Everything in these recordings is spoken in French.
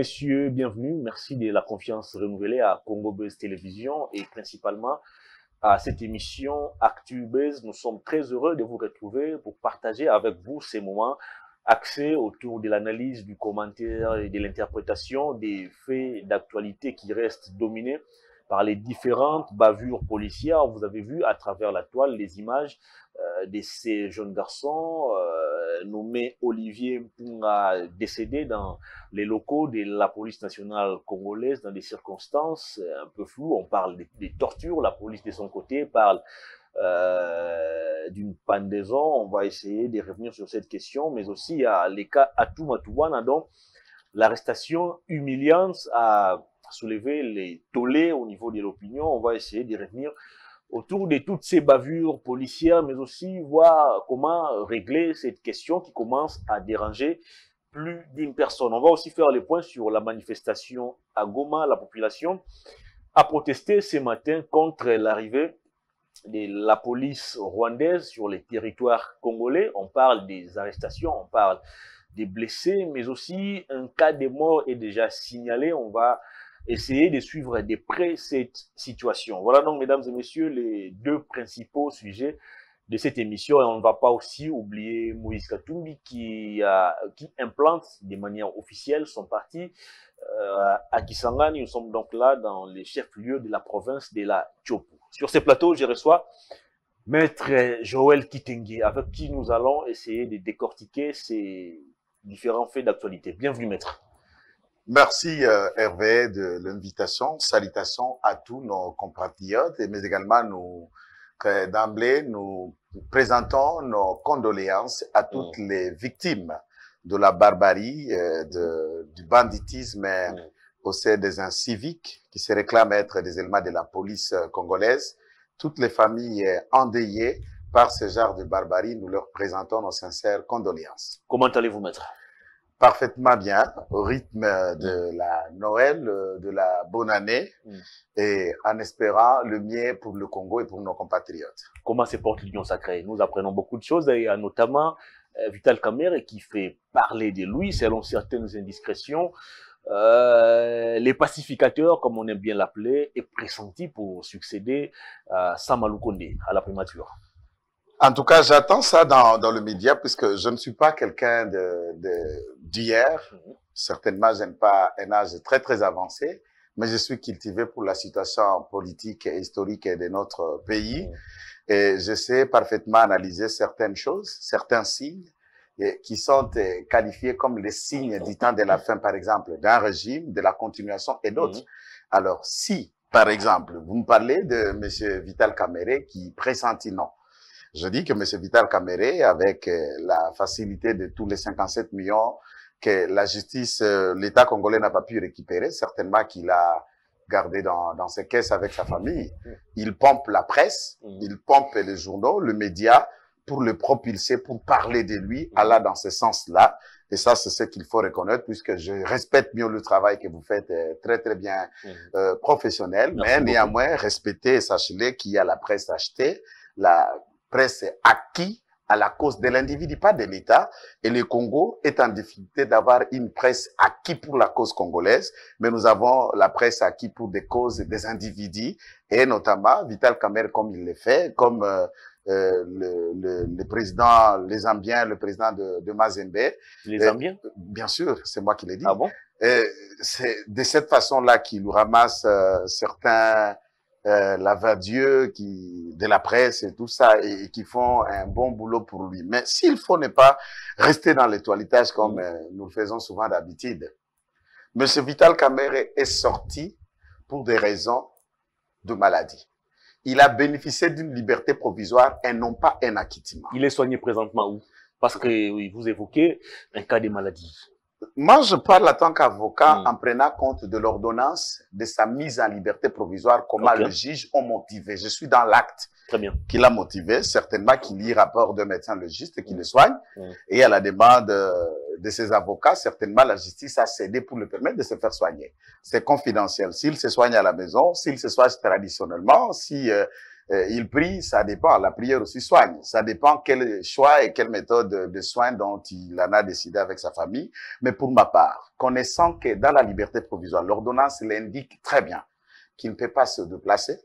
messieurs, bienvenue. Merci de la confiance renouvelée à Congo Buzz Télévision et principalement à cette émission ActuBuzz. Nous sommes très heureux de vous retrouver pour partager avec vous ces moments axés autour de l'analyse, du commentaire et de l'interprétation des faits d'actualité qui restent dominés par les différentes bavures policières. Vous avez vu à travers la toile les images de ces jeunes garçons nommé Olivier Mpunga, décédé dans les locaux de la police nationale congolaise dans des circonstances un peu floues. On parle des tortures, la police de son côté parle d'une pendaison. On va essayer de revenir sur cette question, mais aussi il y a les cas Ato Mutuwana, dont l'arrestation humiliante a soulevé les tollés au niveau de l'opinion. On va essayer de revenir autour de toutes ces bavures policières, mais aussi voir comment régler cette question qui commence à déranger plus d'une personne. On va aussi faire les points sur la manifestation à Goma. La population a protesté ce matin contre l'arrivée de la police rwandaise sur les territoires congolais. On parle des arrestations, on parle des blessés, mais aussi un cas de mort est déjà signalé. On va essayer de suivre de près cette situation. Voilà donc, mesdames et messieurs, les deux principaux sujets de cette émission. Et on ne va pas aussi oublier Moïse Katumbi qui implante de manière officielle son parti à Kisangani. Nous sommes donc là dans les chefs-lieux de la province de la Tshopo. Sur ce plateau, je reçois Maître Joël Kitenge, avec qui nous allons essayer de décortiquer ces différents faits d'actualité. Bienvenue, Maître. Merci Hervé de l'invitation, salutations à tous nos compatriotes, mais également nous, d'emblée, nous présentons nos condoléances à toutes les victimes de la barbarie, du banditisme au sein des inciviques qui se réclament être des éléments de la police congolaise. Toutes les familles endeuillées par ce genre de barbarie, nous leur présentons nos sincères condoléances. Comment allez-vous, Maître? Parfaitement bien, au rythme de la Noël, de la bonne année, et en espérant le mieux pour le Congo et pour nos compatriotes. Comment se porte l'Union sacrée? Nous apprenons beaucoup de choses, et notamment Vital Kamerhe qui fait parler de lui, selon certaines indiscrétions. Les pacificateurs, comme on aime bien l'appeler, est pressenti pour succéder à Samalou à la primature. En tout cas, j'attends ça dans le média, puisque je ne suis pas quelqu'un d'hier. Certainement, je n'ai pas un âge très, très avancé, mais je suis cultivé pour la situation politique et historique de notre pays. Et je sais parfaitement analyser certaines choses, certains signes, qui sont qualifiés comme les signes du temps de la fin, par exemple, d'un régime, de la continuation et d'autres. Alors, si, par exemple, vous me parlez de M. Vital Kamerhe qui pressentit non. Je dis que M. Vital Kamerhe, avec la facilité de tous les 57 millions que la justice, l'État congolais n'a pas pu récupérer, certainement qu'il a gardé dans ses caisses avec sa famille, il pompe la presse, il pompe les journaux, le média, pour le propulser, pour parler de lui, allant dans ce sens-là. Et ça, c'est ce qu'il faut reconnaître, puisque je respecte mieux le travail que vous faites, très, très bien professionnel, mais néanmoins, respectez et sachez-le qu'il y a la presse achetée, la presse acquis à la cause de l'individu, pas de l'État, et le Congo est en difficulté d'avoir une presse acquis pour la cause congolaise, mais nous avons la presse acquis pour des causes des individus, et notamment Vital Kamerhe comme il le fait, comme le président, les Zambiens, le président de Mazembe. Les Zambiens? Bien sûr, c'est moi qui l'ai dit. Ah bon? C'est de cette façon-là qu'il nous ramasse certains... Lavadieux qui de la presse et tout ça et qui font un bon boulot pour lui. Mais s'il faut ne pas rester dans les toilettages comme nous le faisons souvent d'habitude. Monsieur Vital Kamerhe est sorti pour des raisons de maladie. Il a bénéficié d'une liberté provisoire et non pas un acquittement. Il est soigné présentement où? Parce que oui, vous évoquez un cas de maladie. Moi, je parle en tant qu'avocat en prenant compte de l'ordonnance de sa mise en liberté provisoire, comment le juge a motivé. Je suis dans l'acte qu'il a motivé, certainement qu'il y rapport de médecin légiste qui le soigne. Et à la demande de ses avocats, certainement la justice a cédé pour le permettre de se faire soigner. C'est confidentiel. S'il se soigne à la maison, s'il se soigne traditionnellement, si il prie, ça dépend. La prière aussi soigne. Ça dépend quel choix et quelle méthode de soins dont il en a décidé avec sa famille. Mais pour ma part, connaissant que dans la liberté provisoire, l'ordonnance l'indique très bien qu'il ne peut pas se déplacer,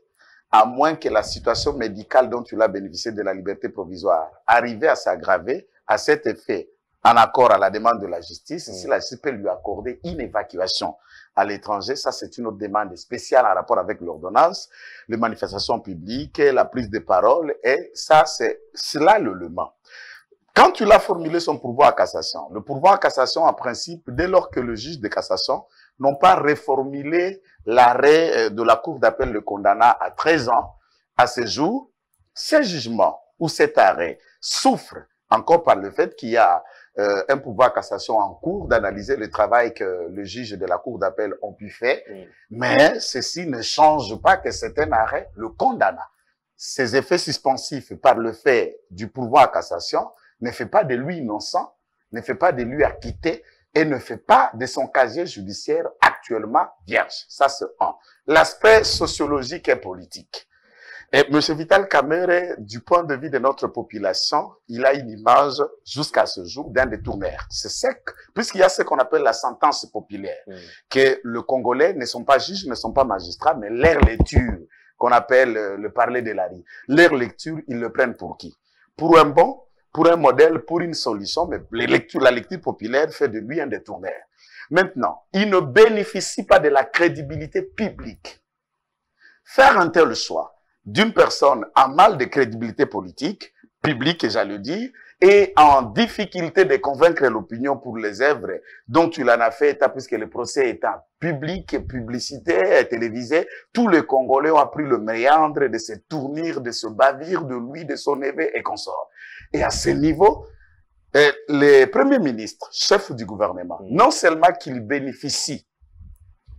à moins que la situation médicale dont il a bénéficié de la liberté provisoire arrive à s'aggraver. À cet effet, en accord à la demande de la justice, si la justice peut lui accorder une évacuation à l'étranger, ça c'est une autre demande spéciale en rapport avec l'ordonnance, les manifestations publiques, la prise de parole, et ça c'est cela l'élément. Quand tu l'as formulé son pourvoi à cassation, le pourvoi à cassation en principe, dès lors que le juge de cassation n'ont pas reformulé l'arrêt de la cour d'appel le condamnant à 13 ans, à ce jour, ce jugement ou cet arrêt souffre encore par le fait qu'il y a un pouvoir cassation en cours d'analyser le travail que le juge de la cour d'appel ont pu faire, mais ceci ne change pas que c'est un arrêt le condamnant. Ses effets suspensifs par le fait du pouvoir cassation ne fait pas de lui innocent, ne fait pas de lui acquitté et ne fait pas de son casier judiciaire actuellement vierge. Ça c'est un. L'aspect sociologique et politique. Et M. Vital Kamerhe, du point de vue de notre population, il a une image jusqu'à ce jour d'un détourneur. C'est sec, puisqu'il y a ce qu'on appelle la sentence populaire, que le Congolais ne sont pas juges, ne sont pas magistrats, mais leur lecture, qu'on appelle le parler de la rue, leur lecture, ils le prennent pour qui? Pour un bon, pour un modèle, pour une solution, mais la lecture populaire fait de lui un détourneur. Maintenant, il ne bénéficie pas de la crédibilité publique. Faire un tel choix d'une personne en mal de crédibilité politique, publique, j'allais dire, et en difficulté de convaincre l'opinion pour les œuvres dont il en a fait état, puisque le procès est en public, publicité, télévisée, tous les Congolais ont appris le méandre de se tournir, de se bavir de lui, de son évêque et consort. Et à ce niveau, les premiers ministres, chefs du gouvernement, non seulement qu'ils bénéficient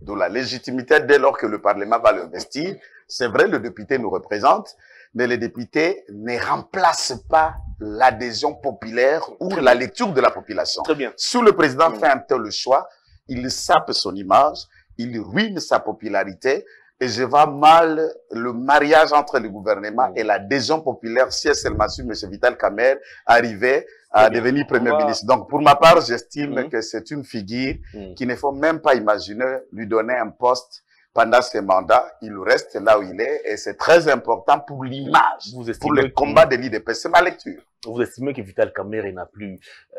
de la légitimité dès lors que le Parlement va l'investir, c'est vrai, le député nous représente, mais le député ne remplace pas l'adhésion populaire ou la lecture de la population. Très bien. Si le président fait un tel choix, il sape son image, il ruine sa popularité, et je vois mal le mariage entre le gouvernement et l'adhésion populaire si et seulement si M. Vital Kamerhe arrivait à devenir Premier ministre. Donc, pour ma part, j'estime que c'est une figure qu'il ne faut même pas imaginer lui donner un poste pendant ce mandat. Il reste là où il est et c'est très important pour l'image, pour le combat de l'IDP. C'est ma lecture. Vous estimez que Vital Kamerhe n'a plus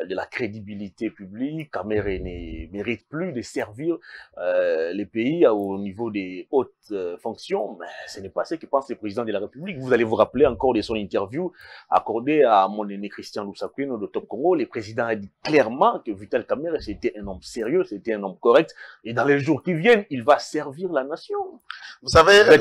de la crédibilité publique, Kamerhe ne mérite plus de servir les pays au niveau des hautes fonctions, mais ce n'est pas ce que pense le président de la République. Vous allez vous rappeler encore de son interview accordée à mon aîné Christian Loussakouine de Top Congo. Le président a dit clairement que Vital Kamerhe c'était un homme sérieux, c'était un homme correct, et dans les jours qui viennent, il va servir la nation. Vous savez,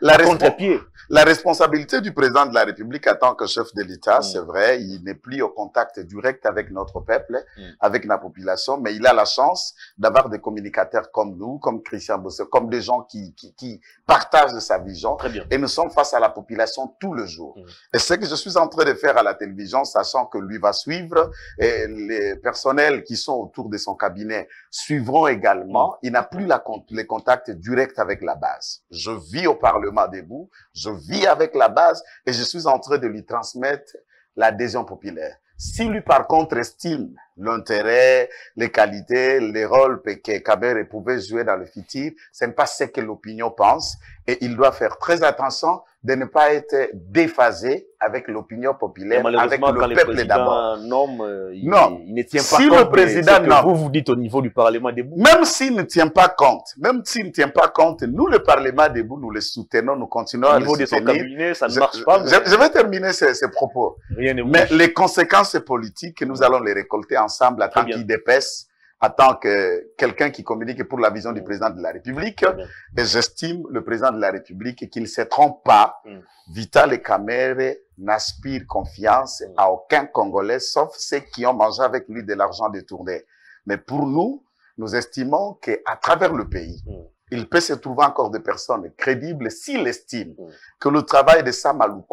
la responsabilité du président de la République en tant que chef de l'État, c'est vrai, il n'est plus au contact direct avec notre peuple, avec la population, mais il a la chance d'avoir des communicateurs comme nous, comme Christian Bosse, comme des gens qui partagent sa vision. Et nous sommes face à la population tout le jour. Et ce que je suis en train de faire à la télévision, sachant que lui va suivre, et les personnels qui sont autour de son cabinet suivront également, il n'a plus les contacts directs avec la base. Je vis au Parlement debout, je vis avec la base et je suis en train de lui transmettre l'adhésion populaire. Si lui, par contre, estime l'intérêt, les qualités, les rôles que Kamerhe pouvait jouer dans le futur, ce n'est pas ce que l'opinion pense et il doit faire très attention de ne pas être déphasé avec l'opinion populaire, avec le peuple d'abord. Non, il ne tient pas compte. Si le président, vous dites au niveau du Parlement debout. Même s'il ne tient pas compte, nous, le Parlement debout, nous le soutenons, nous continuons à le soutenir. Au niveau de son cabinet, ça ne marche pas. Je vais terminer ces propos. Mais les conséquences politiques, nous allons les récolter ensemble à tant qu'il dépasse. En tant que quelqu'un qui communique pour la vision du président de la République, j'estime le président de la République qu'il ne se trompe pas. Vital Kamerhe n'aspire confiance à aucun Congolais, sauf ceux qui ont mangé avec lui de l'argent détourné. Mais pour nous, nous estimons qu'à travers le pays, il peut se trouver encore des personnes crédibles s'il estime que le travail de Samalou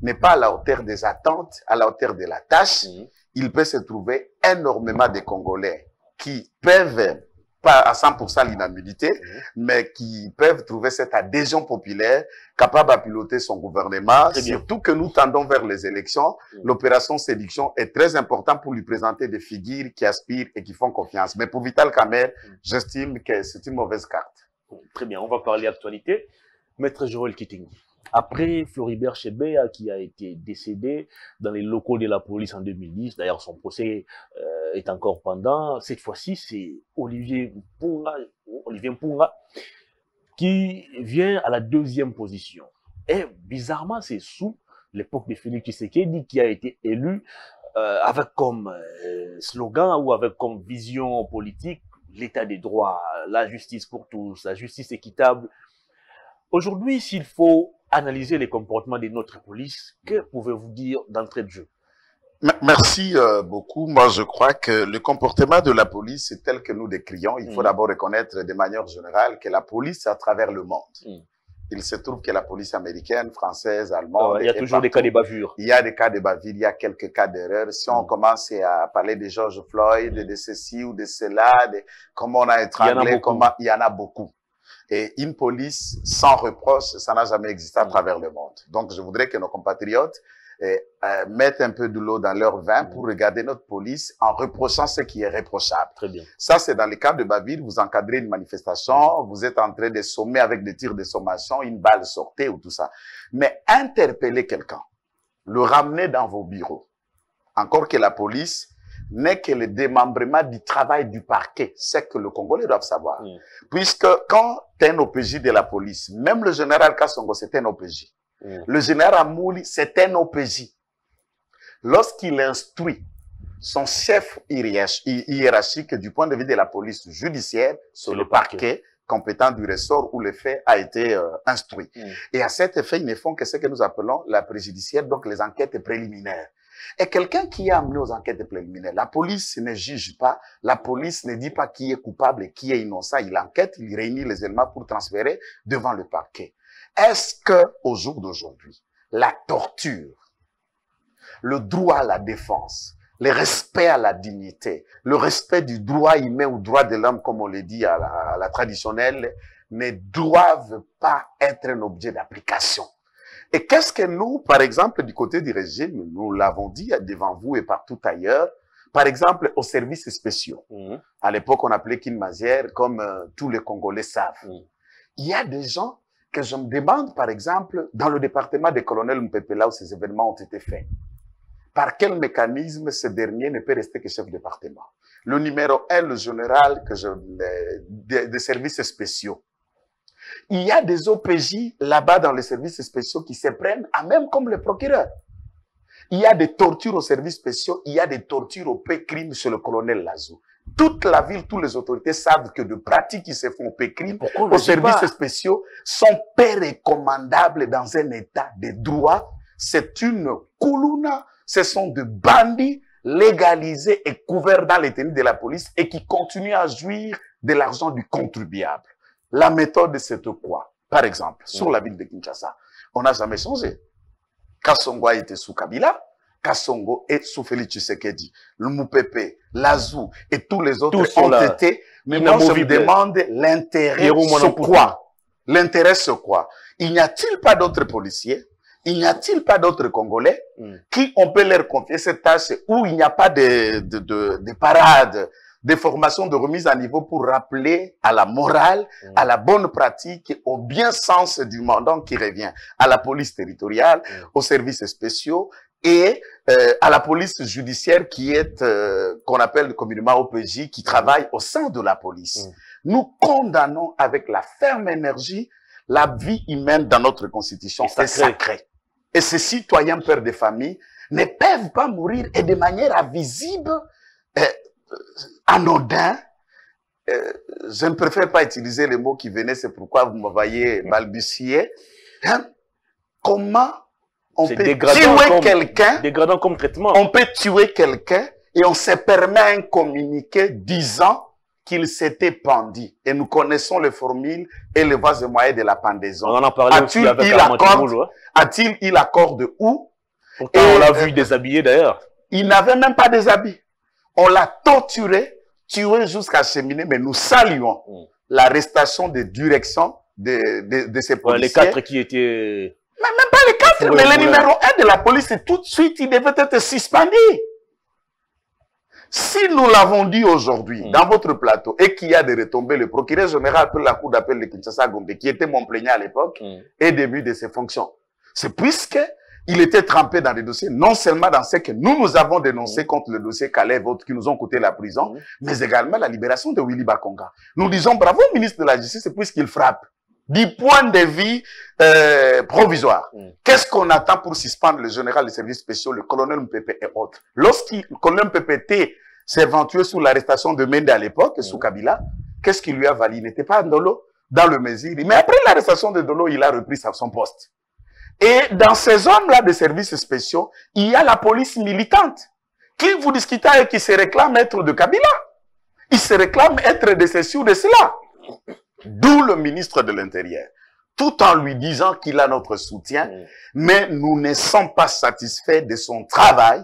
n'est pas à la hauteur des attentes, à la hauteur de la tâche. Il peut se trouver énormément de Congolais qui peuvent pas à 100% l'inamnité, mais qui peuvent trouver cette adhésion populaire capable à piloter son gouvernement, surtout que nous tendons vers les élections. L'opération séduction est très importante pour lui présenter des figures qui aspirent et qui font confiance. Mais pour Vital Kamerhe, j'estime que c'est une mauvaise carte. Très bien, on va parler actualité. Maître Joël Kitenge, après Floribert Chebeya qui a été décédé dans les locaux de la police en 2010, d'ailleurs son procès est encore pendant, cette fois-ci c'est Olivier Mpunga qui vient à la deuxième position. Et bizarrement c'est sous l'époque de Félix Issequedi qui a été élu avec comme slogan ou avec comme vision politique l'état des droits, la justice pour tous, la justice équitable. Aujourd'hui, s'il faut analyser les comportements de notre police, que pouvez-vous dire d'entrée de jeu? Merci beaucoup. Moi, je crois que le comportement de la police est tel que nous décrions. Il faut d'abord reconnaître de manière générale que la police à travers le monde. Il se trouve que la police américaine, française, allemande... il y a toujours des cas de bavure. Il y a des cas de bavure, il y a quelques cas d'erreur. Si on commence à parler de George Floyd, de ceci ou de cela, de comment on a étranglé, il y en a beaucoup. Et une police sans reproche, ça n'a jamais existé à travers le monde. Donc, je voudrais que nos compatriotes mettent un peu de l'eau dans leur vin pour regarder notre police en reprochant ce qui est reprochable. Très bien. Ça, c'est dans le cas de Baville, vous encadrez une manifestation, vous êtes en train de sommer avec des tirs de sommation, une balle sortée ou tout ça. Mais interpeller quelqu'un, le ramener dans vos bureaux, encore que la police... n'est que le démembrement du travail du parquet. C'est que le Congolais doivent savoir. Puisque quand tu es un OPJ de la police, même le général Kassongo, c'est un OPJ. Le général Amoul, c'est un OPJ. Lorsqu'il instruit son chef hiérarchique du point de vue de la police judiciaire sur le parquet compétent du ressort où le fait a été instruit. Et à cet effet, ils ne font que ce que nous appelons la préjudiciaire, donc les enquêtes préliminaires. Et quelqu'un qui est amené aux enquêtes préliminaires, la police ne juge pas, la police ne dit pas qui est coupable et qui est innocent, il enquête, il réunit les éléments pour transférer devant le parquet. Est-ce qu'au jour d'aujourd'hui, la torture, le droit à la défense, le respect à la dignité, le respect du droit humain ou droit de l'homme, comme on le dit à la traditionnelle, ne doivent pas être un objet d'application? Et qu'est-ce que nous, par exemple, du côté du régime, nous l'avons dit devant vous et partout ailleurs, par exemple, aux services spéciaux. À l'époque, on appelait Kinmazière, comme tous les Congolais savent. Il y a des gens que je me demande, par exemple, dans le département des colonels Mpepe, là où ces événements ont été faits. Par quel mécanisme ce dernier ne peut rester que chef de département? Le numéro 1, le général des services spéciaux. Il y a des OPJ là-bas dans les services spéciaux qui se prennent, à même comme les procureurs. Il y a des tortures aux services spéciaux, il y a des tortures au P-Crime chez le colonel Lazou. Toute la ville, toutes les autorités savent que de pratiques qui se font au P-Crime, aux services spéciaux, sont pas recommandables dans un état de droit. C'est une coulouna, ce sont des bandits légalisés et couverts dans les tenues de la police et qui continuent à jouir de l'argent du contribuable. La méthode, c'est quoi? Par exemple, sur la ville de Kinshasa, on n'a jamais changé. Kassongo a été sous Kabila, Kassongo est sous Félix Tshisekedi, le Moupepe, Lazou et tous les autres tous ont été. Mais moi, je me demande l'intérêt, c'est quoi? L'intérêt, c'est quoi? Il n'y a-t-il pas d'autres policiers? Il n'y a-t-il pas d'autres Congolais qui on peut leur confier cette tâche où il n'y a pas de parade, des formations de remise à niveau pour rappeler à la morale, à la bonne pratique, au bien sens du mandant qui revient à la police territoriale, aux services spéciaux et à la police judiciaire qui est, qu'on appelle communément OPJ, qui travaille au sein de la police. Nous condamnons avec la ferme énergie la vie humaine dans notre constitution. C'est sacré. Et ces citoyens pères de famille ne peuvent pas mourir et de manière invisible, anodin, je ne préfère pas utiliser les mots qui venaient, c'est pourquoi vous me voyez balbutier. Comment on peut tuer quelqu'un? Dégradant comme traitement. On peut tuer quelqu'un et on se permet un communiqué disant qu'il s'était pendu. Et nous connaissons les formules et les voies et moyens de la pendaison. On en parlait aussi avec Armand. A-t-il eu l'accord de où? Pourtant, on l'a vu déshabillé d'ailleurs. Il n'avait même pas des habits. On l'a torturé, tués jusqu'à cheminer, mais nous saluons l'arrestation des directions de ces policiers. Les quatre qui étaient... Mais même pas les quatre, mais le numéro 1 de la police, tout de suite, il devait être suspendu. Si nous l'avons dit aujourd'hui, dans votre plateau, et qu'il y a des retombées, le procureur général de la Cour d'appel de Kinshasa Gombe, qui était mon plaignant à l'époque, est début de ses fonctions. C'est puisqu'il était trempé dans des dossiers, non seulement dans ce que nous, nous avons dénoncé contre le dossier Kalev, autres qui nous ont coûté la prison, mais également la libération de Willy Bakonga. Nous disons bravo au ministre de la Justice, puisqu'il frappe 10 points de vie provisoires. Qu'est-ce qu'on attend pour suspendre le général des services spéciaux, le colonel Mpépé et autres? Lorsqu'il, le colonel Mpépé était s'éventuait sous l'arrestation de Mende à l'époque, sous Kabila, qu'est-ce qui lui a valu? Il n'était pas à Dolo, dans le Mésir. Mais après l'arrestation de Dolo, il a repris son poste. Et dans ces hommes-là de services spéciaux, il y a la police militante qui vous discutez et qui se réclame être de Kabila. Il se réclame être de ceci ou de cela. D'où le ministre de l'Intérieur, tout en lui disant qu'il a notre soutien, mais nous ne sommes pas satisfaits de son travail,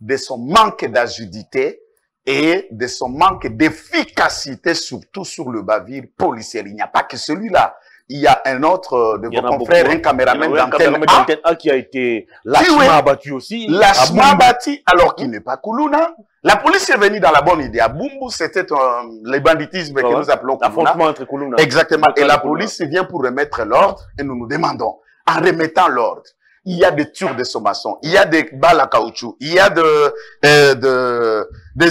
de son manque d'agilité et de son manque d'efficacité, surtout sur le bavir policier. Il n'y a pas que celui-là. Il y a un autre de vos confrères, un caméraman d'antenne A qui a été lâchement abattu aussi. Lâchement abattu, alors qu'il n'est pas Kuluna. La police est venue dans la bonne idée. À Bumbu, c'était le banditisme que nous appelons Kuluna. L'affrontement entre Kuluna. Exactement. Et la police vient pour remettre l'ordre. Et nous nous demandons, en remettant l'ordre, il y a des tueurs de sommation, il y a des balles à caoutchouc, il y a des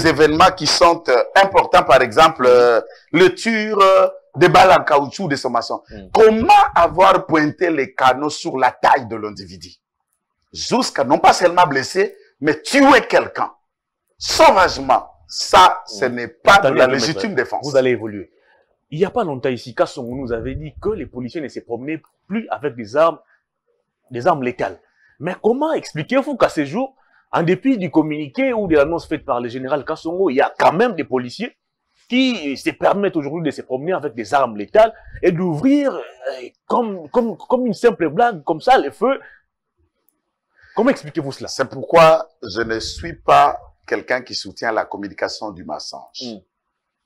événements qui sont importants. Par exemple, le tueur... des balles en caoutchouc, des sommations. Comment avoir pointé les canaux sur la taille de l'individu? Jusqu'à non pas seulement blesser, mais tuer quelqu'un. Sauvagement. Ça, ce n'est pas de la légitime défense. Vous allez évoluer. Il n'y a pas longtemps ici, Kassongo nous avait dit que les policiers ne se promenaient plus avec des armes létales. Mais comment expliquez-vous qu'à ce jour, en dépit du communiqué ou de l'annonce faite par le général Kassongo, il y a quand même des policiers qui se permettent aujourd'hui de se promener avec des armes létales et d'ouvrir comme une simple blague, comme ça, les feux. Comment expliquez-vous cela? C'est pourquoi je ne suis pas quelqu'un qui soutient la communication du mensonge.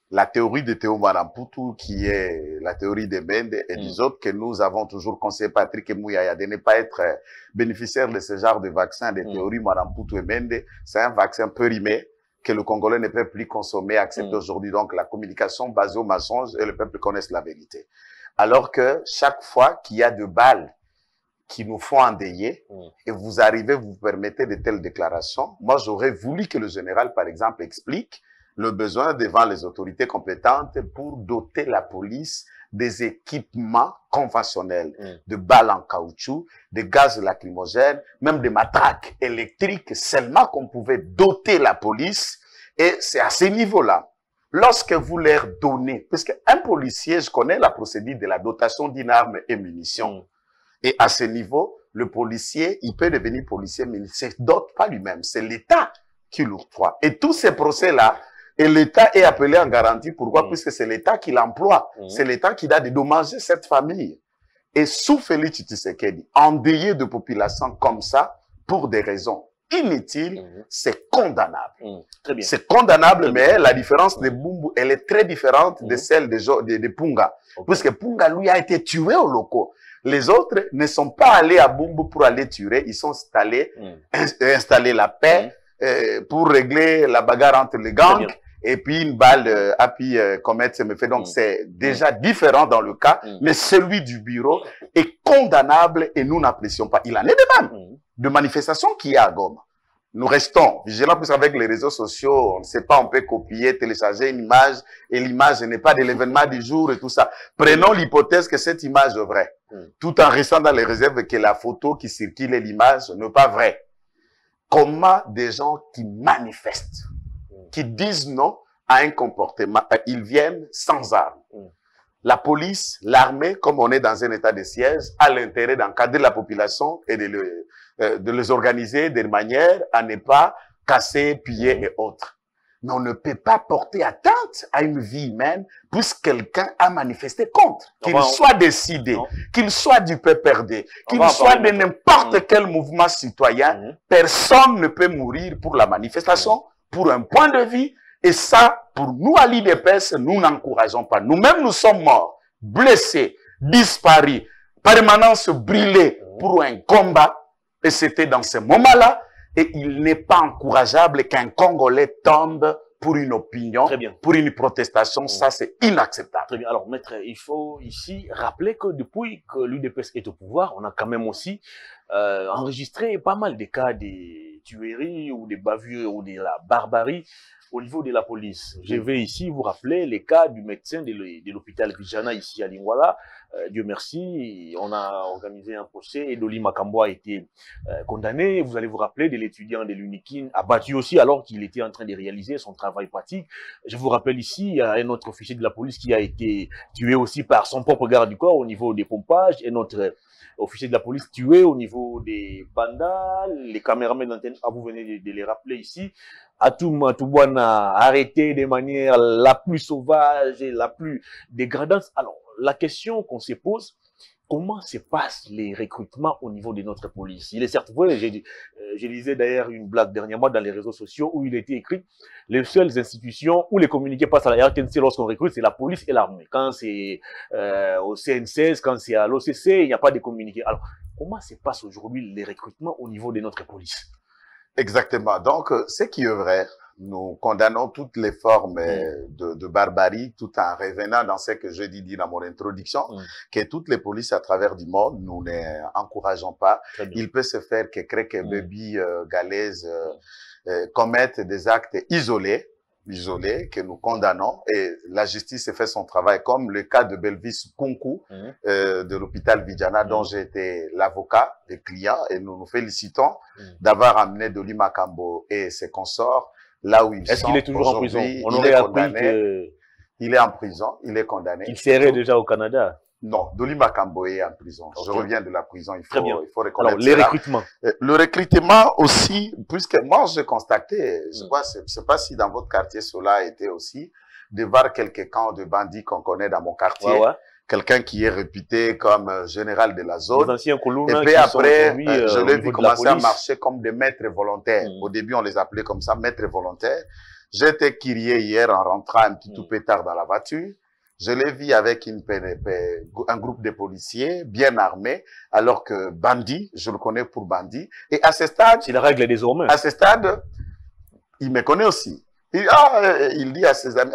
La théorie de Théo Maramputu, qui est la théorie de Mende et des autres, que nous avons toujours conseillé Patrick Mouyaya de ne pas être bénéficiaire de ce genre de vaccin, des théories Maramputu et Mende, c'est un vaccin peu rimé, que le Congolais ne peut plus consommer, accepte aujourd'hui. Donc, la communication basée au mensonge et le peuple connaissent la vérité. Alors que chaque fois qu'il y a des balles qui nous font endeuiller, et vous arrivez, vous permettez de telles déclarations, moi, j'aurais voulu que le général, par exemple, explique le besoin devant les autorités compétentes pour doter la police des équipements conventionnels, de balles en caoutchouc, de gaz lacrymogènes, même des matraques électriques, seulement qu'on pouvait doter la police, et c'est à ce niveau-là. Lorsque vous leur donnez, parce qu'un policier, je connais la procédure de la dotation d'une arme et munitions, et à ce niveau, le policier, il peut devenir policier, mais il ne se dote pas lui-même, c'est l'État qui l'octroie. Et tous ces procès-là, et l'État est appelé en garantie. Pourquoi? Puisque c'est l'État qui l'emploie. C'est l'État qui a dédommagé cette famille. Et sous Félix Tshisekedi, endeuillé de population comme ça, pour des raisons inutiles, c'est condamnable. C'est condamnable, mais la différence de Bumbu, elle est très différente de celle de Mpunga. Puisque Mpunga, lui, a été tué aux locaux. Les autres ne sont pas allés à Bumbu pour aller tuer. Ils sont installés, installer la paix pour régler la bagarre entre les gangs. Et puis une balle a pu commettre ce méfait. Donc c'est déjà différent dans le cas, mais celui du bureau est condamnable et nous n'apprécions pas. Il en est de même de manifestations qu'il y a à Goma. Nous restons vigilants parce qu'avec les réseaux sociaux, on ne sait pas, on peut copier, télécharger une image et l'image n'est pas de l'événement du jour et tout ça. Prenons l'hypothèse que cette image est vraie, tout en restant dans les réserves que la photo qui circule et l'image n'est pas vraie. Comment des gens qui manifestent, qui disent non à un comportement, ils viennent sans armes. La police, l'armée, comme on est dans un état de siège, a l'intérêt d'encadrer la population et de les organiser de manière à ne pas casser, piller et autres. Mais on ne peut pas porter atteinte à une vie humaine puisque quelqu'un a manifesté contre. Qu'il soit décidé, qu'il soit du PPRD, qu'il soit de n'importe quel mouvement citoyen, personne ne peut mourir pour la manifestation, pour un point de vue Et ça, pour nous, à l'IDPS, nous n'encourageons pas. Nous-mêmes, nous sommes morts, blessés, disparus, permanents se brûlés pour un combat. Et c'était dans ce moment-là. Et il n'est pas encourageable qu'un Congolais tombe pour une opinion, pour une protestation. Ça, c'est inacceptable. Très bien. Alors, maître, il faut ici rappeler que depuis que l'UDPS est au pouvoir, on a quand même aussi enregistré pas mal de cas des tueries ou des bavures ou de la barbarie au niveau de la police. Je vais ici vous rappeler les cas du médecin de l'hôpital Vidjana ici à Lingwala. Dieu merci, on a organisé un procès et Dolly Makambo a été condamné. Vous allez vous rappeler de l'étudiant de l'Unikin abattu aussi alors qu'il était en train de réaliser son travail pratique. Je vous rappelle ici, il y a un autre officier de la police qui a été tué aussi par son propre garde du corps au niveau des pompages et notre officier de la police tué au niveau des bandas, les caméramans d'antenne, vous venez de les rappeler ici. Ato Mutuwana arrêté de manière la plus sauvage et la plus dégradante. Alors, la question qu'on se pose, comment se passent les recrutements au niveau de notre police? Il est certes vrai, je lisais d'ailleurs une blague dernièrement dans les réseaux sociaux où il était écrit les seules institutions où les communiqués passent à la RTNC lorsqu'on recrute, c'est la police et l'armée. Quand c'est au CNCS, quand c'est à l'OCC, il n'y a pas de communiqués. Alors, comment se passent aujourd'hui les recrutements au niveau de notre police? Exactement. Donc, ce qui est vrai, nous condamnons toutes les formes de barbarie tout en revenant dans ce que j'ai dit dans mon introduction, que toutes les polices à travers du monde, nous les encourageons pas. Il peut se faire que quelques bébés galaises commettent des actes isolés que nous condamnons et la justice fait son travail comme le cas de Belvis Kunku de l'hôpital Vidjana dont j'étais l'avocat des clients et nous nous félicitons d'avoir amené Dolly Makambo et ses consorts là où ils sont. Est-ce qu'il est toujours en prison? On aurait appris que... Il est en prison, il est condamné. Il serait déjà au Canada? Non, Dolly Makambo est en prison. Okay. Je reviens de la prison, il faut reconnaître. Alors, les recrutements. Le recrutement aussi, puisque moi j'ai constaté, je ne sais pas si dans votre quartier cela était aussi, de voir quelques camps de bandits qu'on connaît dans mon quartier, quelqu'un qui est réputé comme général de la zone. Les anciens colonnes, et puis après, je l'ai vu commencer à marcher comme des maîtres volontaires. Au début, on les appelait comme ça, maîtres volontaires. J'étais crié hier en rentrant un petit tout pétard dans la voiture. Je l'ai vu avec un groupe de policiers bien armés, alors que bandit, je le connais pour bandit. Et à ce stade... C'est la règle désormais. À ce stade, il me connaît aussi. Il dit à ses amis,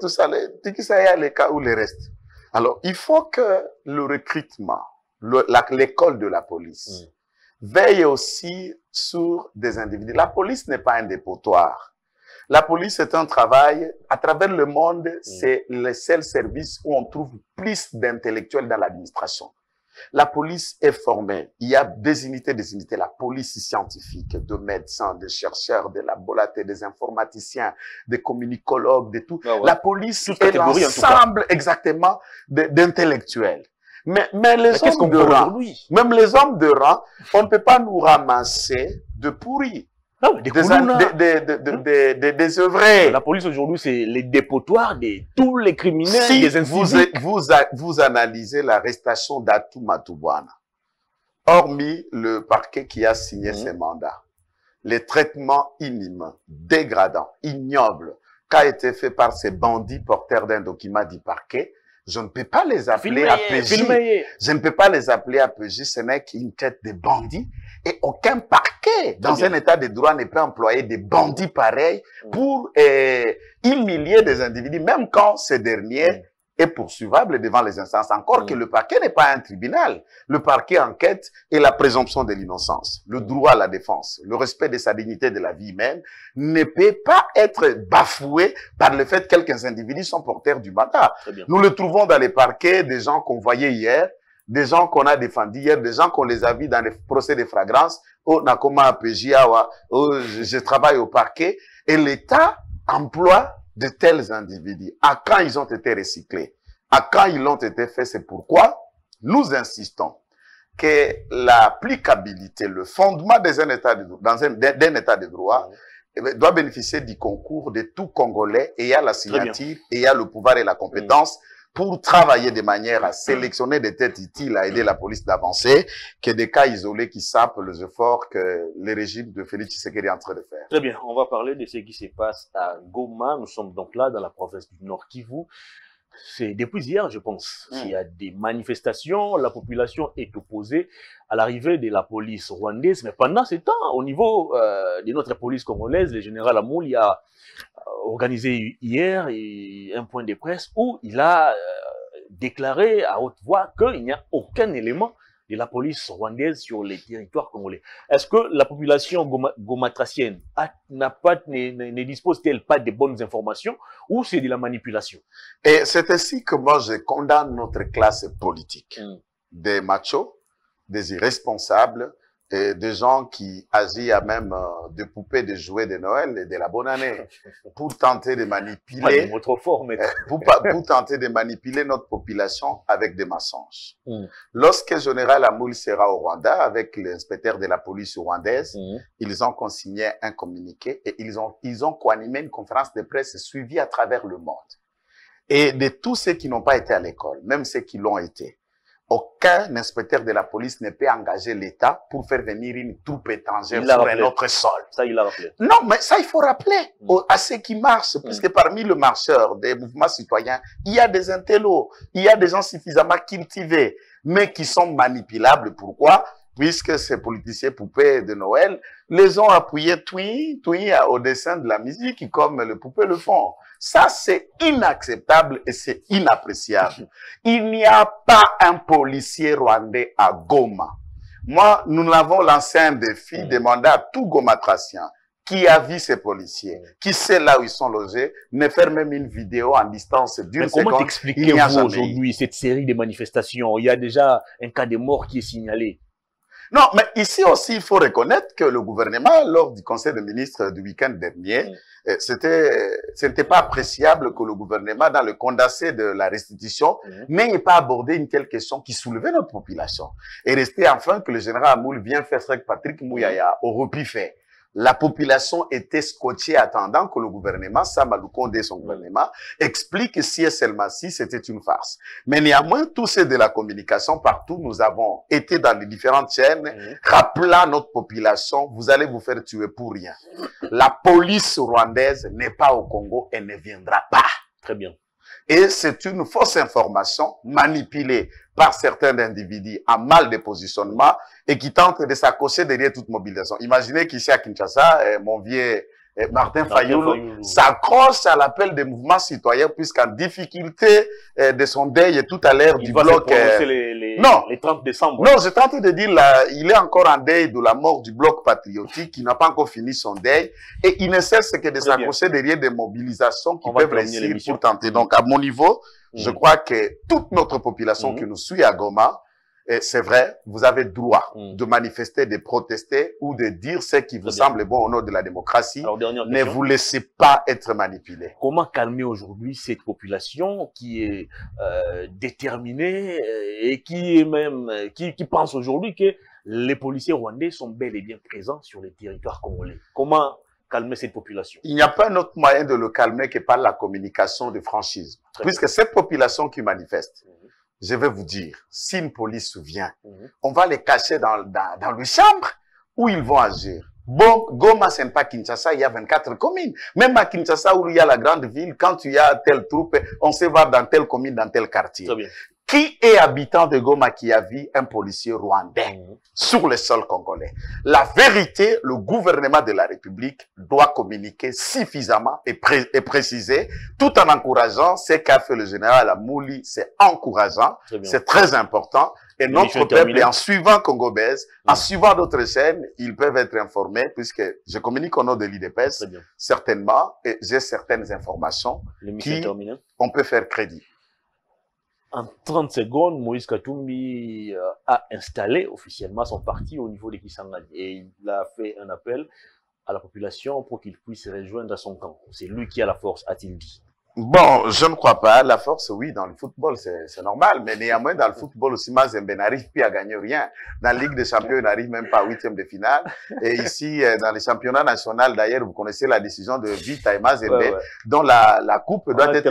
tout ça, tu sais, les cas où les restes. Alors, il faut que le recrutement, l'école de la police, veille aussi sur des individus. La police n'est pas un dépotoir. La police est un travail, à travers le monde, c'est le seul service où on trouve plus d'intellectuels dans l'administration. La police est formée. Il y a des unités, la police scientifique, de médecins, de chercheurs, de laboratoires, des informaticiens, des communicologues, de tout. La police est l'ensemble, exactement, d'intellectuels. Mais les hommes de rang, même les hommes de rang, on ne peut pas nous ramasser de pourris. Non, des œuvrés. La police aujourd'hui, c'est les dépotoirs de tous les criminels, des inciviques. Vous analysez l'arrestation d'Ato Mutuwana, hormis le parquet qui a signé ses mandats, les traitements inhumains, dégradants, ignobles, qu'a été fait par ces bandits porteurs d'un document du parquet, je ne peux pas les appeler APJ. Je ne peux pas les appeler APJ, ce n'est qu'une tête de bandits. Et aucun parquet, dans un état de droit, ne peut employer des bandits pareils pour humilier des individus, même quand ces derniers est poursuivable devant les instances. Encore que le parquet n'est pas un tribunal. Le parquet enquête et la présomption de l'innocence, le droit à la défense, le respect de sa dignité de la vie humaine ne peut pas être bafoué par le fait que quelques individus sont porteurs du mandat. Nous le trouvons dans les parquets, des gens qu'on voyait hier, des gens qu'on a défendus hier, des gens qu'on les a vus dans les procès de flagrance. Oh, Nakoma Apejiawa, oh, je travaille au parquet. Et l'État emploie de tels individus. À quand ils ont été recyclés? À quand ils l'ont été faits? C'est pourquoi nous insistons que l'applicabilité, le fondement d'un état de droit, doit bénéficier du concours de tout Congolais ayant la signature, ayant le pouvoir et la compétence pour travailler de manière à sélectionner des têtes utiles à aider la police d'avancer que des cas isolés qui sapent les efforts que le régime de Félix Tshisekedi est en train de faire. Très bien, on va parler de ce qui se passe à Goma. Nous sommes donc là dans la province du Nord Kivu. C'est depuis hier, je pense, qu'il y a des manifestations, la population est opposée à l'arrivée de la police rwandaise. Mais pendant ce temps, au niveau de notre police congolaise, le général Amoul a organisé hier un point de presse où il a déclaré à haute voix qu'il n'y a aucun élément de la police rwandaise sur les territoires congolais. Est-ce que la population gomatracienne ne dispose-t-elle pas de bonnes informations ou c'est de la manipulation? Et c'est ainsi que moi je condamne notre classe politique. Des machos, des irresponsables, et des gens qui agissent à même de poupées de jouets de Noël et de la bonne année pour tenter de manipuler pour tenter de manipuler notre population avec des mensonges. Lorsque le général Amoul sera au Rwanda avec l'inspecteur de la police rwandaise, ils ont consigné un communiqué et ils ont coanimé une conférence de presse suivie à travers le monde. Et de tous ceux qui n'ont pas été à l'école, même ceux qui l'ont été, aucun inspecteur de la police ne peut engager l'État pour faire venir une troupe étrangère sur un autre sol. Ça, il l'a rappelé. Non, mais ça, il faut rappeler à ceux qui marchent, puisque parmi les marcheurs des mouvements citoyens, il y a des intellos, il y a des gens suffisamment cultivés, mais qui sont manipulables. Pourquoi? Puisque ces politiciens poupées de Noël les ont appuyés au dessin de la musique, comme les poupées le font. Ça, c'est inacceptable et c'est inappréciable. Il n'y a pas un policier rwandais à Goma. Moi, nous avons lancé un défi, demandé à tout gomatracien qui a vu ces policiers, qui sait là où ils sont logés, ne faire même une vidéo en distance d'une seconde. Comment expliquez-vous aujourd'hui cette série de manifestations? Il y a déjà un cas de mort qui est signalé. Non, mais ici aussi, il faut reconnaître que le gouvernement, lors du conseil des ministres du week-end dernier, c'était pas appréciable que le gouvernement, dans le condensé de la restitution, n'ait pas abordé une telle question qui soulevait notre population. Et restait enfin que le général Amoul vient faire ça avec Patrick Mouyaya au repli fait. La population était scotchée attendant que le gouvernement, Samalou Condé et son gouvernement, explique si et seulement si c'était une farce. Mais néanmoins, tous ceux de la communication partout, nous avons été dans les différentes chaînes, rappelant notre population, vous allez vous faire tuer pour rien. La police rwandaise n'est pas au Congo et ne viendra pas. Très bien. Et c'est une fausse information manipulée par certains individus à mal de positionnement et qui tentent de s'accrocher derrière toute mobilisation. Imaginez qu'ici à Kinshasa, mon vieux Martin Fayoulou s'accroche à l'appel des mouvements citoyens puisqu'en difficulté de son deuil et tout à l'heure du bloc... Les 30 décembre. Non, je tente de dire, là, il est encore en deuil de la mort du bloc patriotique qui n'a pas encore fini son deuil et il ne cesse que de s'accrocher derrière des mobilisations qui peuvent réussir pour tenter. Donc à mon niveau, je crois que toute notre population qui nous suit à Goma, c'est vrai, vous avez droit de manifester, de protester ou de dire ce qui vous semble bon au nom de la démocratie. Alors, ne vous laissez pas être manipulé. Comment calmer aujourd'hui cette population qui est déterminée et qui est même qui pense aujourd'hui que les policiers rwandais sont bel et bien présents sur les territoires congolais? Comment calmer cette population? Il n'y a pas un autre moyen de le calmer que par la communication de franchise. Puisque cette population qui manifeste, je vais vous dire, si une police vient, on va les cacher dans les chambres où ils vont agir. Bon, Goma, ce n'est pas Kinshasa, il y a 24 communes. Même à Kinshasa, où il y a la grande ville, quand il y a telle troupe, on se va dans telle commune, dans tel quartier. Très bien. Qui est habitant de Goma qui a vu un policier rwandais sur le sol congolais? La vérité, le gouvernement de la République doit communiquer suffisamment et préciser, tout en encourageant ce qu'a fait le général Amouli. C'est encourageant, c'est très important. Et notre peuple, en suivant Congo Buzz, en suivant d'autres chaînes, ils peuvent être informés, puisque je communique au nom de l'IDPS, certainement, et j'ai certaines informations qui, on peut faire crédit. En 30 secondes, Moïse Katumbi a installé officiellement son parti au niveau de Kisangani et il a fait un appel à la population pour qu'il puisse rejoindre son camp. C'est lui qui a la force, a-t-il dit. Bon, je ne crois pas. La force, oui, dans le football, c'est normal. Mais néanmoins, dans le football aussi, Mazembe n'arrive plus à gagner rien. Dans la Ligue des champions, il n'arrive même pas à huitième de finale. Et ici, dans les championnats nationaux, d'ailleurs, vous connaissez la décision de Vita et Mazembe, ouais, ouais, dont la coupe doit être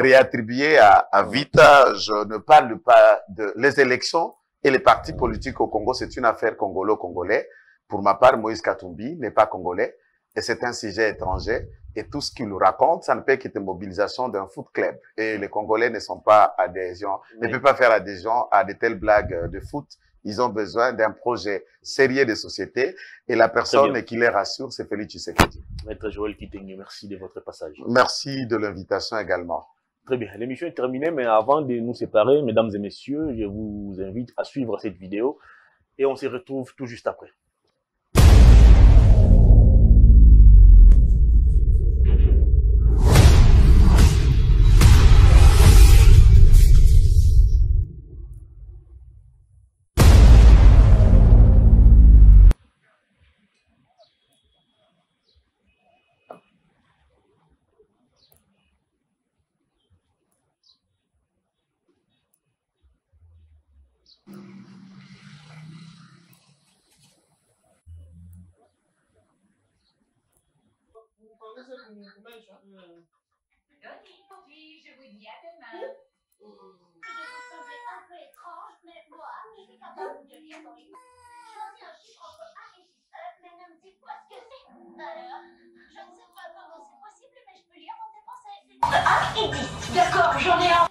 réattribuée à Vita. Je ne parle pas de les élections et les partis politiques au Congo. C'est une affaire congolo-congolais. Pour ma part, Moïse Katumbi n'est pas congolais. Et c'est un sujet étranger. Et tout ce qu'il nous raconte, ça ne peut qu'être mobilisation d'un foot club. Et les Congolais ne sont pas adhésion, oui, ne peuvent pas faire adhésion à de telles blagues de foot. Ils ont besoin d'un projet sérieux de société. Et la personne qui les rassure, c'est Félix Issequedi. Maître Joël Kitenge, merci de votre passage. Merci de l'invitation également. Très bien, l'émission est terminée. Mais avant de nous séparer, mesdames et messieurs, je vous invite à suivre cette vidéo. Et on se retrouve tout juste après. Oui, je vous dis à demain. Je vous semblez un peu étrange, mais moi, je suis capable de lire dans les mots. Choisis un chiffre entre 1 et 10, mais ne me dis pas ce que c'est. Alors, je ne sais pas comment c'est possible, mais je peux lire dans tes pensées. Entre 1 et 10, d'accord, j'en ai un.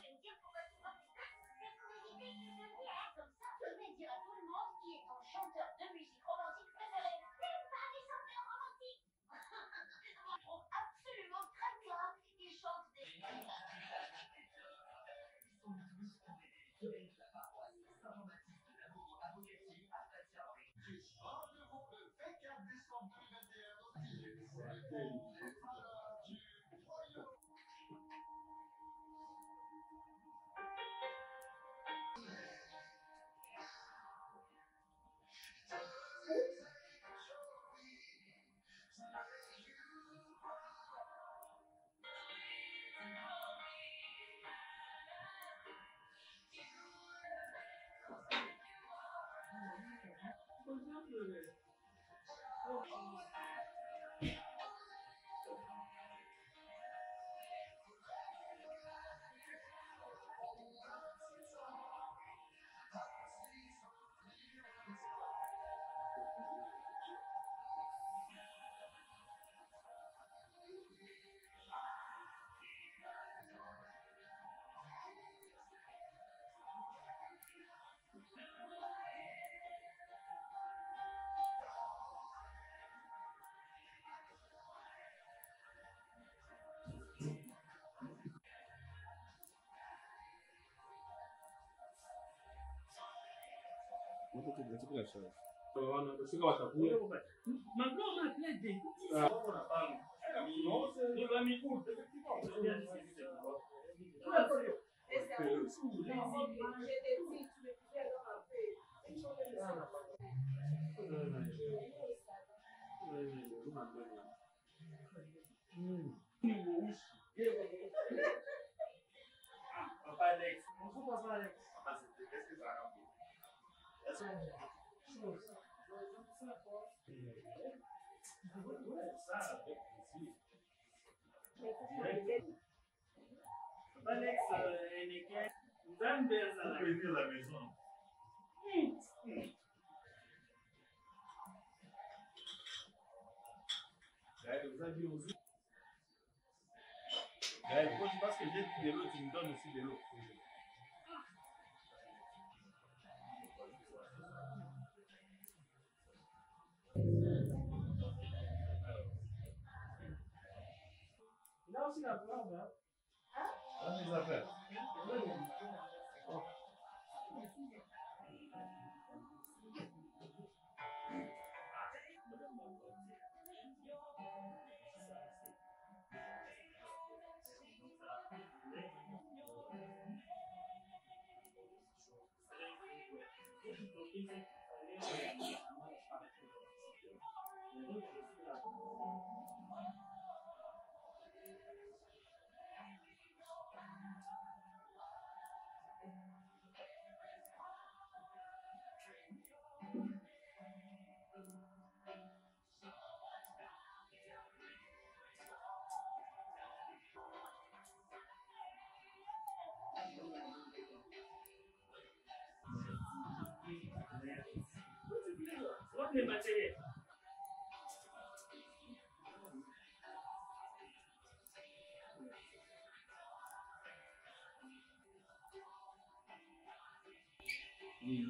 le matériel.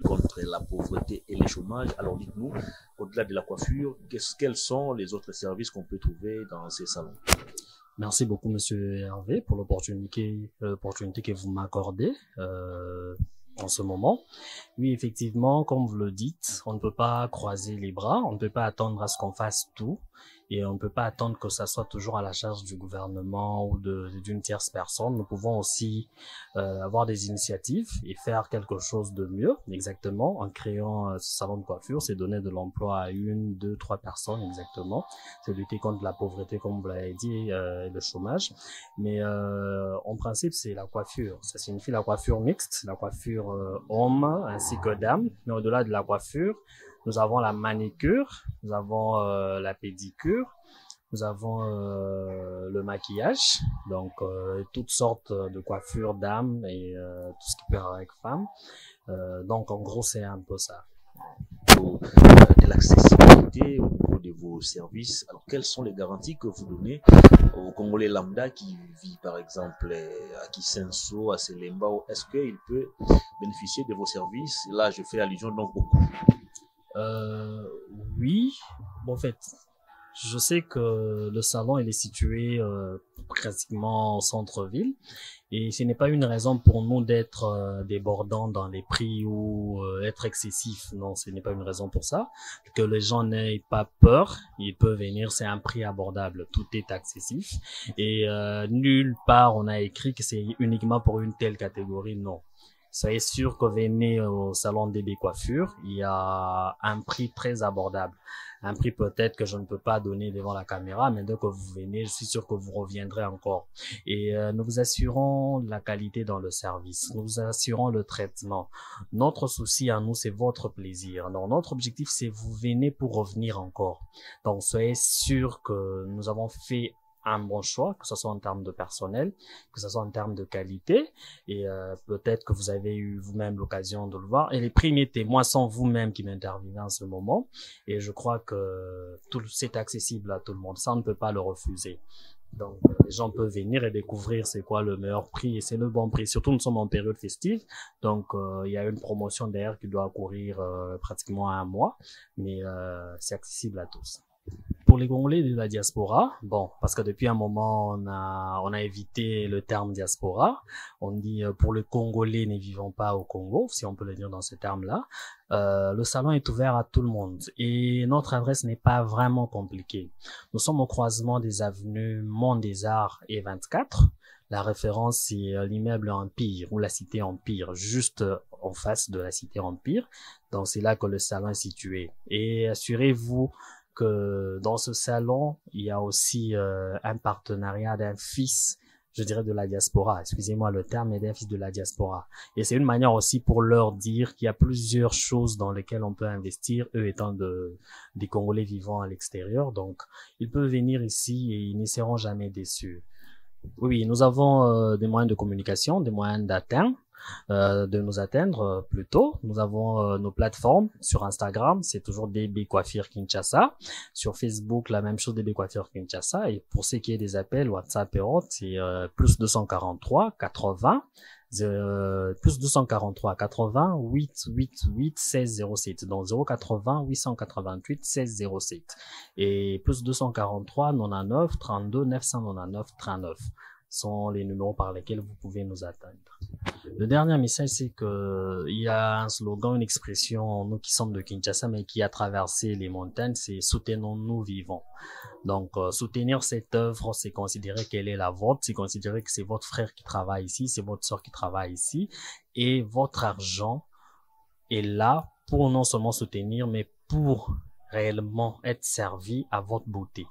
Contre la pauvreté et le chômage. Alors dites-nous, au-delà de la coiffure, quels sont les autres services qu'on peut trouver dans ces salons? Merci beaucoup, Monsieur Hervé, pour l'opportunité que vous m'accordez en ce moment. Oui, effectivement, comme vous le dites, on ne peut pas croiser les bras, on ne peut pas attendre à ce qu'on fasse tout, et on ne peut pas attendre que ça soit toujours à la charge du gouvernement ou d'une tierce personne. Nous pouvons aussi avoir des initiatives et faire quelque chose de mieux, exactement, en créant ce salon de coiffure. C'est donner de l'emploi à 1, 2, 3 personnes, exactement. C'est lutter contre la pauvreté, comme vous l'avez dit, et le chômage. Mais en principe, c'est la coiffure. Ça signifie la coiffure mixte, la coiffure homme ainsi que dame. Mais au-delà de la coiffure, nous avons la manicure, nous avons la pédicure, nous avons le maquillage, donc toutes sortes de coiffures d'âme et tout ce qui peut avec femme. Donc en gros, c'est un peu ça. De l'accessibilité au niveau de vos services, alors quelles sont les garanties que vous donnez aux Congolais lambda qui vit par exemple à Kisenso, à Selemba? Est-ce qu'il peut bénéficier de vos services? Là, je fais allusion donc au coût. Oui, bon, en fait, je sais que le salon il est situé pratiquement au centre-ville et ce n'est pas une raison pour nous d'être débordant dans les prix ou être excessif. Non, ce n'est pas une raison pour ça. Que les gens n'aient pas peur, ils peuvent venir, c'est un prix abordable, tout est accessif et nulle part on a écrit que c'est uniquement pour une telle catégorie, non. Soyez sûr que venez au salon DB Coiffure, il y a un prix très abordable. Un prix peut-être que je ne peux pas donner devant la caméra, mais dès que vous venez, je suis sûr que vous reviendrez encore. Et nous vous assurons la qualité dans le service, nous vous assurons le traitement. Notre souci à nous, c'est votre plaisir. Alors, notre objectif, c'est vous venez pour revenir encore. Donc, soyez sûr que nous avons fait un bon choix, que ce soit en termes de personnel, que ce soit en termes de qualité, et peut-être que vous avez eu vous-même l'occasion de le voir, et les premiers témoins sont vous-même qui m'interviennent en ce moment, et je crois que c'est accessible à tout le monde, ça on ne peut pas le refuser. Donc les gens peuvent venir et découvrir c'est quoi le meilleur prix et c'est le bon prix. Surtout nous sommes en période festive, donc il y a une promotion derrière qui doit courir pratiquement un mois, mais c'est accessible à tous. Pour les Congolais de la diaspora, bon, parce que depuis un moment, on a évité le terme diaspora. On dit pour les Congolais ne vivant pas au Congo, si on peut le dire dans ce terme-là. Le salon est ouvert à tout le monde et notre adresse n'est pas vraiment compliquée. Nous sommes au croisement des avenues Mont des Arts et 24. La référence, c'est l'immeuble Empire ou la cité Empire, juste en face de la cité Empire. Donc, c'est là que le salon est situé. Et assurez-vous que dans ce salon, il y a aussi un partenariat d'un fils, je dirais, de la diaspora. Excusez-moi le terme, mais d'un fils de la diaspora. Et c'est une manière aussi pour leur dire qu'il y a plusieurs choses dans lesquelles on peut investir, eux étant des Congolais vivant à l'extérieur. Donc, ils peuvent venir ici et ils ne seront jamais déçus. Oui, nous avons des moyens de communication, des moyens d'atteindre. Plutôt. Nous avons nos plateformes sur Instagram, c'est toujours DB Coiffure Kinshasa. Sur Facebook, la même chose, DB Coiffure Kinshasa. Et pour ce qui est des appels, WhatsApp et autres, c'est plus 243 80 plus 243 80 888 1607. Donc 080 888 1607. Et plus 243 99 32 999 39. Sont les numéros par lesquels vous pouvez nous atteindre. Le dernier message, c'est que il y a un slogan, une expression, nous qui sommes de Kinshasa, mais qui a traversé les montagnes, c'est « Soutenons-nous vivants ». Donc, soutenir cette œuvre, c'est considérer qu'elle est la vôtre, c'est considérer que c'est votre frère qui travaille ici, c'est votre soeur qui travaille ici, et votre argent est là pour non seulement soutenir, mais pour réellement être servi à votre beauté.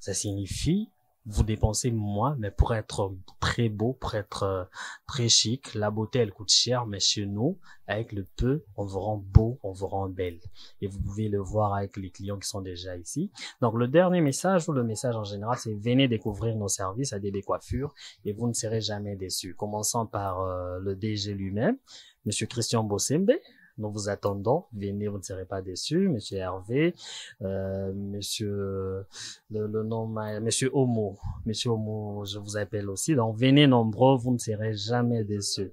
Ça signifie vous dépensez moins, mais pour être très beau, pour être très chic. La beauté, elle coûte cher, mais chez nous, avec le peu, on vous rend beau, on vous rend belle. Et vous pouvez le voir avec les clients qui sont déjà ici. Donc, le dernier message, ou le message en général, c'est venez découvrir nos services à DB Coiffure et vous ne serez jamais déçus. Commençons par le DG lui-même, Monsieur Christian Bossembe. Nous vous attendons. Venez, vous ne serez pas déçus. Monsieur Hervé, monsieur, le nom, monsieur Omo, je vous appelle aussi. Donc, venez nombreux, vous ne serez jamais déçus.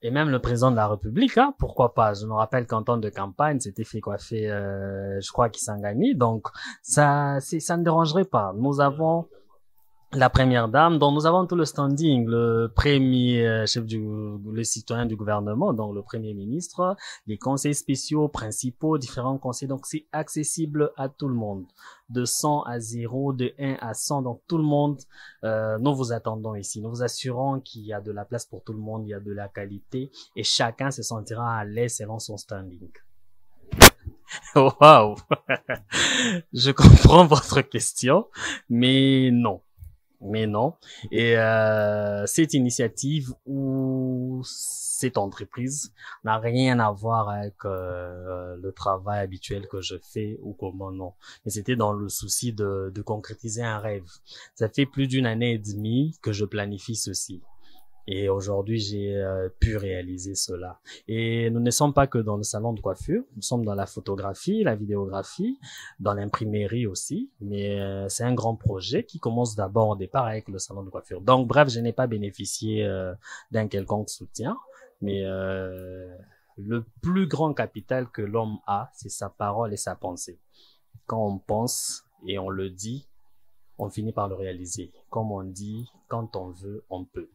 Et même le président de la République, hein, pourquoi pas. Je me rappelle qu'en temps de campagne, c'était fait coiffer, je crois, Kisangani. Donc, ça ne dérangerait pas. Nous avons la première dame, dont nous avons tout le standing, le premier chef le citoyen du gouvernement, donc le premier ministre, les conseils spéciaux, principaux, différents conseils, donc c'est accessible à tout le monde. De 100 à 0, de 1 à 100, donc tout le monde, nous vous attendons ici. Nous vous assurons qu'il y a de la place pour tout le monde, il y a de la qualité, et chacun se sentira à l'aise selon son standing. Waouh! Je comprends votre question, mais non. Et cette initiative ou cette entreprise n'a rien à voir avec le travail habituel que je fais ou comment non. Mais c'était dans le souci de concrétiser un rêve. Ça fait plus d'une année et demie que je planifie ceci. Et aujourd'hui, j'ai pu réaliser cela. Et nous ne sommes pas que dans le salon de coiffure, nous sommes dans la photographie, la vidéographie, dans l'imprimerie aussi. Mais c'est un grand projet qui commence d'abord au départ avec le salon de coiffure. Donc bref, je n'ai pas bénéficié d'un quelconque soutien. Mais le plus grand capital que l'homme a, c'est sa parole et sa pensée. Quand on pense et on le dit, on finit par le réaliser. Comme on dit, quand on veut, on peut.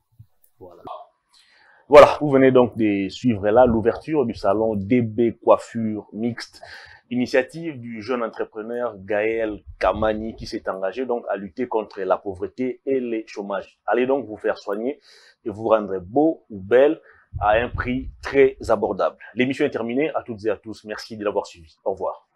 Voilà, vous venez donc de suivre là l'ouverture du salon DB Coiffure Mixte, initiative du jeune entrepreneur Joël Kitenge qui s'est engagé donc à lutter contre la pauvreté et le chômage. Allez donc vous faire soigner et vous rendre beau ou belle à un prix très abordable. L'émission est terminée, à toutes et à tous, merci de l'avoir suivi. Au revoir.